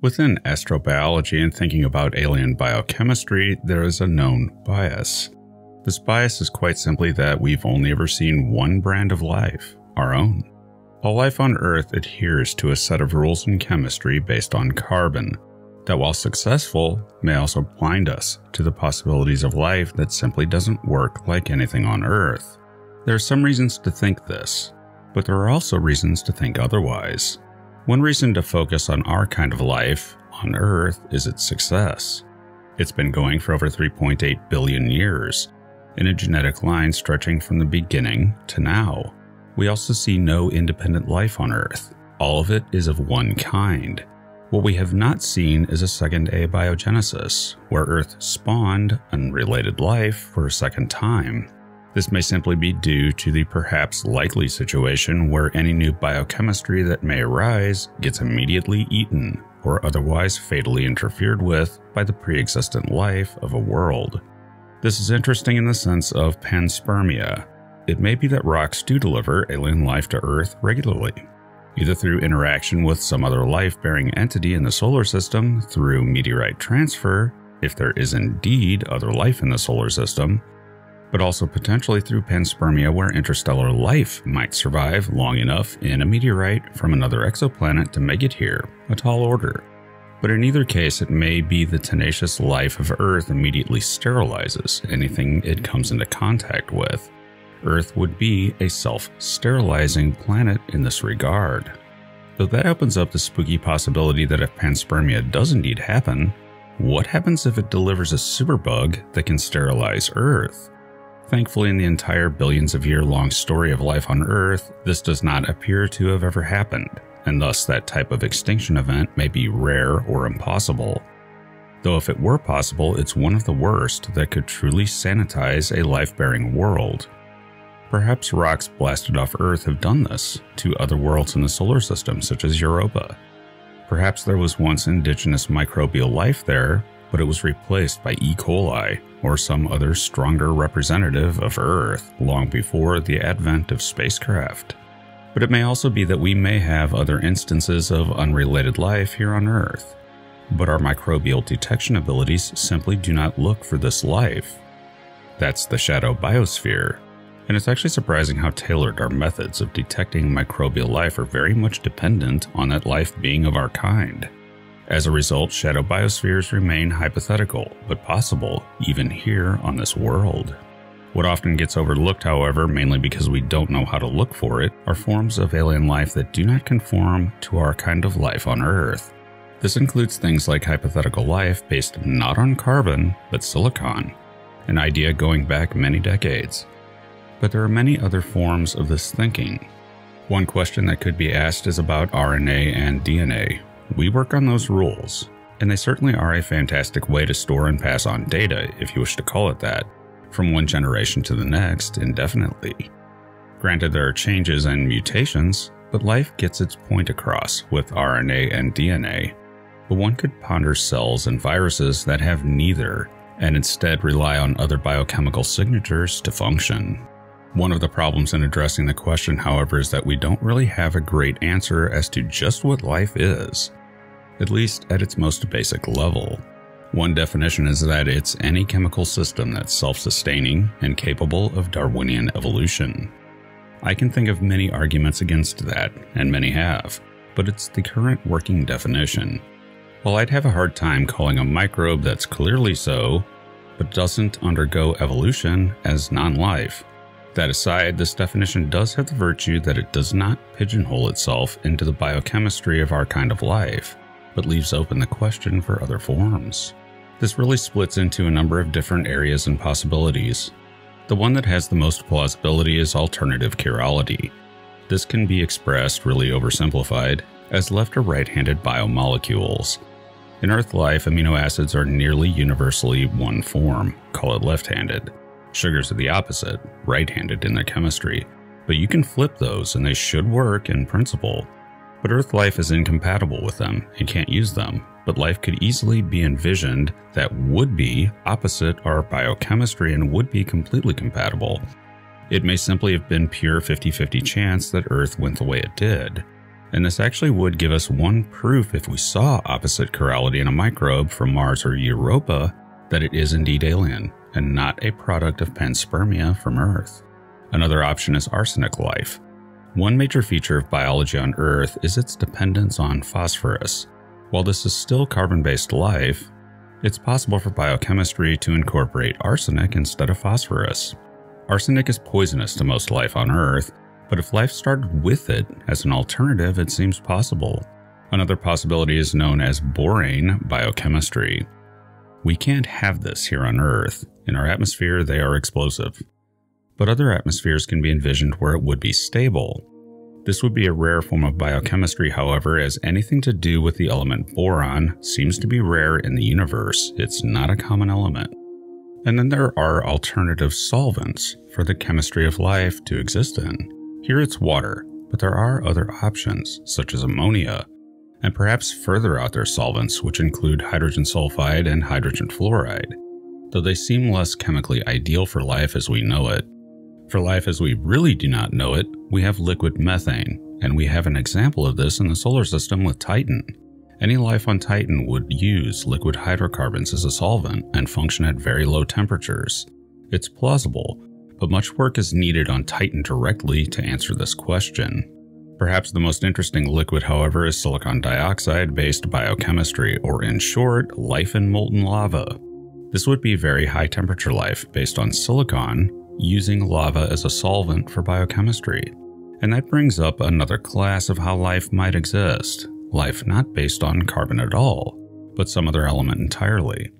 Within astrobiology and thinking about alien biochemistry, there is a known bias. This bias is quite simply that we've only ever seen one brand of life, our own. All life on Earth adheres to a set of rules in chemistry based on carbon that, while successful, may also blind us to the possibilities of life that simply doesn't work like anything on Earth. There are some reasons to think this, but there are also reasons to think otherwise. One reason to focus on our kind of life on Earth is its success. It's been going for over 3.8 billion years, in a genetic line stretching from the beginning to now. We also see no independent life on Earth. All of it is of one kind. What we have not seen is a second abiogenesis, where Earth spawned unrelated life for a second time. This may simply be due to the perhaps likely situation where any new biochemistry that may arise gets immediately eaten or otherwise fatally interfered with by the pre-existent life of a world. This is interesting in the sense of panspermia. It may be that rocks do deliver alien life to Earth regularly, either through interaction with some other life-bearing entity in the solar system, through meteorite transfer, if there is indeed other life in the solar system, but also potentially through panspermia, where interstellar life might survive long enough in a meteorite from another exoplanet to make it here, a tall order. But in either case, it may be the tenacious life of Earth immediately sterilizes anything it comes into contact with. Earth would be a self-sterilizing planet in this regard. Though that opens up the spooky possibility that if panspermia does indeed happen, what happens if it delivers a superbug that can sterilize Earth? Thankfully, in the entire billions of year-long story of life on Earth, this does not appear to have ever happened, and thus that type of extinction event may be rare or impossible. Though if it were possible, it's one of the worst that could truly sanitize a life-bearing world. Perhaps rocks blasted off Earth have done this to other worlds in the solar system, such as Europa. Perhaps there was once indigenous microbial life there, but it was replaced by E. coli or some other stronger representative of Earth long before the advent of spacecraft. But it may also be that we may have other instances of unrelated life here on Earth, but our microbial detection abilities simply do not look for this life. That's the shadow biosphere, and it's actually surprising how tailored our methods of detecting microbial life are very much dependent on that life being of our kind. As a result, shadow biospheres remain hypothetical, but possible, even here on this world. What often gets overlooked, however, mainly because we don't know how to look for it, are forms of alien life that do not conform to our kind of life on Earth. This includes things like hypothetical life based not on carbon, but silicon, an idea going back many decades. But there are many other forms of this thinking. One question that could be asked is about RNA and DNA. We work on those rules, and they certainly are a fantastic way to store and pass on data, if you wish to call it that, from one generation to the next indefinitely. Granted, there are changes and mutations, but life gets its point across with RNA and DNA. But one could ponder cells and viruses that have neither, and instead rely on other biochemical signatures to function. One of the problems in addressing the question, however, is that we don't really have a great answer as to just what life is, at least at its most basic level. One definition is that it's any chemical system that's self-sustaining and capable of Darwinian evolution. I can think of many arguments against that, and many have, but it's the current working definition. While I'd have a hard time calling a microbe that's clearly so, but doesn't undergo evolution, as non-life. That aside, this definition does have the virtue that it does not pigeonhole itself into the biochemistry of our kind of life, but leaves open the question for other forms. This really splits into a number of different areas and possibilities. The one that has the most plausibility is alternative chirality. This can be expressed, really oversimplified, as left or right-handed biomolecules. In Earth life, amino acids are nearly universally one form, call it left-handed. Sugars are the opposite, right-handed in their chemistry, but you can flip those and they should work in principle. But Earth life is incompatible with them and can't use them, but life could easily be envisioned that would be opposite our biochemistry and would be completely compatible. It may simply have been pure 50-50 chance that Earth went the way it did, And this actually would give us one proof if we saw opposite chirality in a microbe from Mars or Europa that it is indeed alien and not a product of panspermia from Earth. Another option is arsenic life. One major feature of biology on Earth is its dependence on phosphorus. While this is still carbon-based life, it's possible for biochemistry to incorporate arsenic instead of phosphorus. Arsenic is poisonous to most life on Earth, but if life started with it as an alternative, it seems possible. Another possibility is known as borane biochemistry. We can't have this here on Earth. In our atmosphere, they are explosive. But other atmospheres can be envisioned where it would be stable. This would be a rare form of biochemistry, however, as anything to do with the element boron seems to be rare in the universe. It's not a common element. And then there are alternative solvents for the chemistry of life to exist in. Here it's water, but there are other options, such as ammonia, and perhaps further out there solvents which include hydrogen sulfide and hydrogen fluoride, though they seem less chemically ideal for life as we know it. For life as we really do not know it, we have liquid methane, and we have an example of this in the solar system with Titan. Any life on Titan would use liquid hydrocarbons as a solvent and function at very low temperatures. It's plausible, but much work is needed on Titan directly to answer this question. Perhaps the most interesting liquid, however, is silicon dioxide-based biochemistry, or in short, life in molten lava. This would be very high-temperature life based on silicon, using lava as a solvent for biochemistry. And that brings up another class of how life might exist. Life not based on carbon at all, but some other element entirely.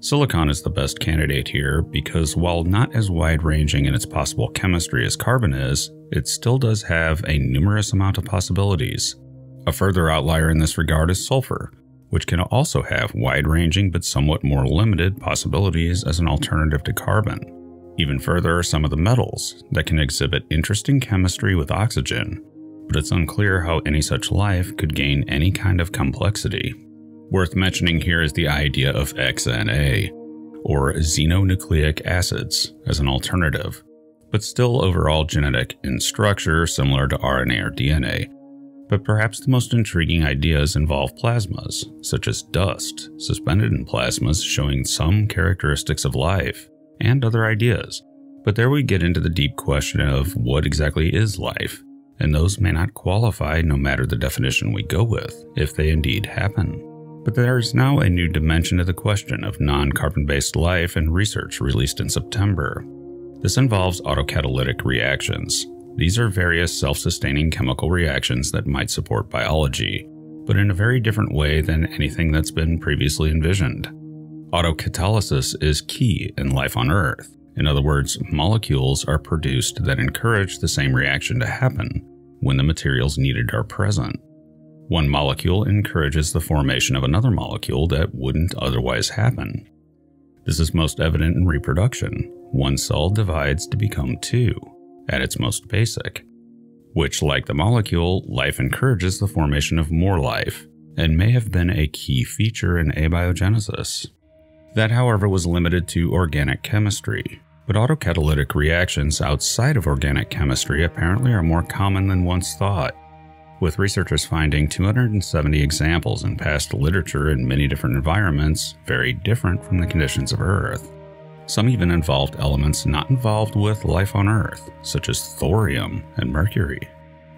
Silicon is the best candidate here because while not as wide-ranging in its possible chemistry as carbon is, it still does have a numerous amount of possibilities. A further outlier in this regard is sulfur, which can also have wide-ranging but somewhat more limited possibilities as an alternative to carbon. Even further are some of the metals that can exhibit interesting chemistry with oxygen, but it's unclear how any such life could gain any kind of complexity. Worth mentioning here is the idea of XNA, or xenonucleic acids, as an alternative, but still overall genetic in structure similar to RNA or DNA. But perhaps the most intriguing ideas involve plasmas, such as dust, suspended in plasmas showing some characteristics of life, and other ideas. But there we get into the deep question of what exactly is life, and those may not qualify no matter the definition we go with, if they indeed happen. But there is now a new dimension to the question of non-carbon-based life and research released in September. This involves autocatalytic reactions. These are various self-sustaining chemical reactions that might support biology, but in a very different way than anything that's been previously envisioned. Autocatalysis is key in life on Earth. In other words, molecules are produced that encourage the same reaction to happen when the materials needed are present. One molecule encourages the formation of another molecule that wouldn't otherwise happen. This is most evident in reproduction. One cell divides to become two, at its most basic, which, like the molecule, life encourages the formation of more life, and may have been a key feature in abiogenesis. That, however, was limited to organic chemistry, but autocatalytic reactions outside of organic chemistry apparently are more common than once thought, with researchers finding 270 examples in past literature in many different environments, very different from the conditions of Earth. Some even involved elements not involved with life on Earth, such as thorium and mercury,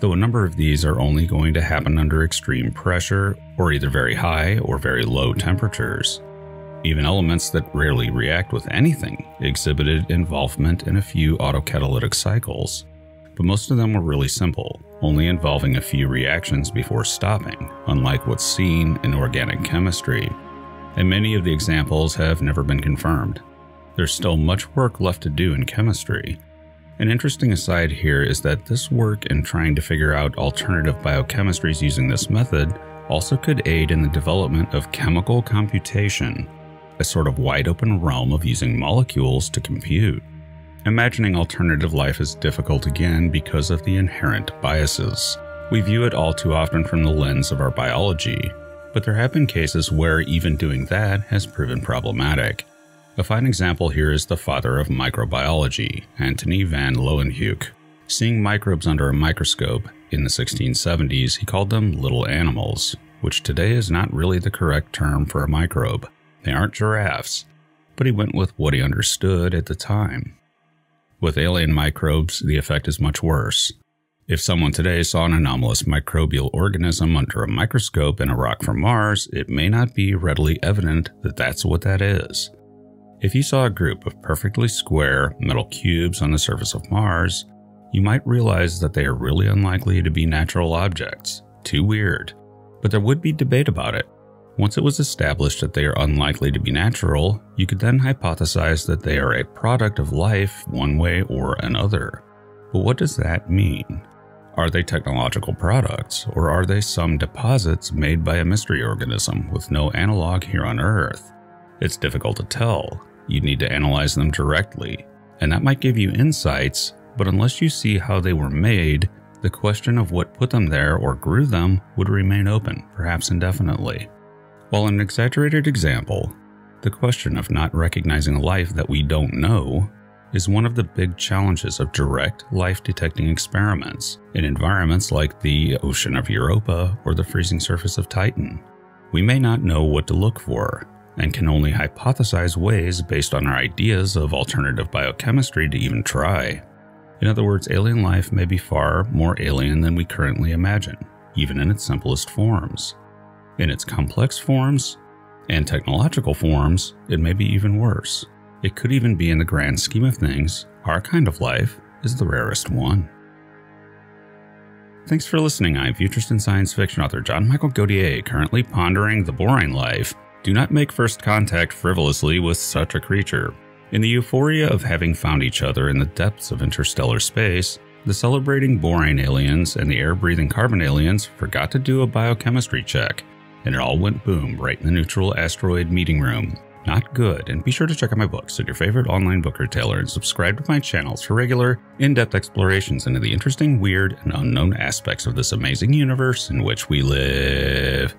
though a number of these are only going to happen under extreme pressure or either very high or very low temperatures. Even elements that rarely react with anything exhibited involvement in a few autocatalytic cycles, but most of them were really simple, only involving a few reactions before stopping, unlike what's seen in organic chemistry, and many of the examples have never been confirmed. There's still much work left to do in chemistry. An interesting aside here is that this work in trying to figure out alternative biochemistries using this method also could aid in the development of chemical computation, a sort of wide-open realm of using molecules to compute. Imagining alternative life is difficult again because of the inherent biases. We view it all too often from the lens of our biology, but there have been cases where even doing that has proven problematic. A fine example here is the father of microbiology, Antony van Leeuwenhoek. Seeing microbes under a microscope In the 1670s, he called them little animals, which today is not really the correct term for a microbe. They aren't giraffes, but he went with what he understood at the time. With alien microbes, the effect is much worse. If someone today saw an anomalous microbial organism under a microscope in a rock from Mars, it may not be readily evident that that's what that is. If you saw a group of perfectly square metal cubes on the surface of Mars, you might realize that they are really unlikely to be natural objects. Too weird. But there would be debate about it. Once it was established that they are unlikely to be natural, you could then hypothesize that they are a product of life one way or another. But what does that mean? Are they technological products, or are they some deposits made by a mystery organism with no analog here on Earth? It's difficult to tell. You'd need to analyze them directly, and that might give you insights, but unless you see how they were made, the question of what put them there or grew them would remain open, perhaps indefinitely. While an exaggerated example, the question of not recognizing life that we don't know is one of the big challenges of direct life-detecting experiments in environments like the ocean of Europa or the freezing surface of Titan. We may not know what to look for, and can only hypothesize ways based on our ideas of alternative biochemistry to even try. In other words, alien life may be far more alien than we currently imagine, even in its simplest forms. In its complex forms and technological forms, it may be even worse. It could even be, in the grand scheme of things, our kind of life is the rarest one. Thanks for listening. I'm futurist and science fiction author John Michael Godier, currently pondering the boring life. Do not make first contact frivolously with such a creature. In the euphoria of having found each other in the depths of interstellar space, the celebrating borane aliens and the air-breathing carbon aliens forgot to do a biochemistry check, and it all went boom right in the neutral asteroid meeting room. Not good, and be sure to check out my books at your favorite online book retailer and subscribe to my channels for regular, in-depth explorations into the interesting, weird, and unknown aspects of this amazing universe in which we live.